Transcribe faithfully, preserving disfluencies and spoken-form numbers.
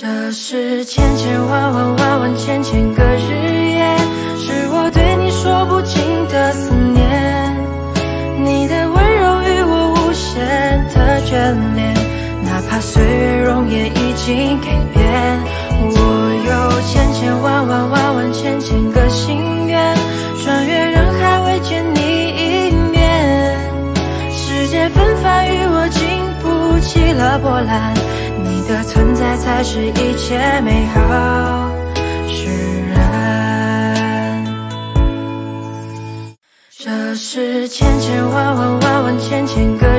这是千千万万万万千千个日夜，是我对你说不尽的思念。你的温柔与我无限的眷恋，哪怕岁月容颜已经改变。我有千千万万万万千千个心愿，穿越人海未见你一面。世界纷繁与我经不起了波澜， 你的存在才是一切美好使然。这是千千万万万万千千个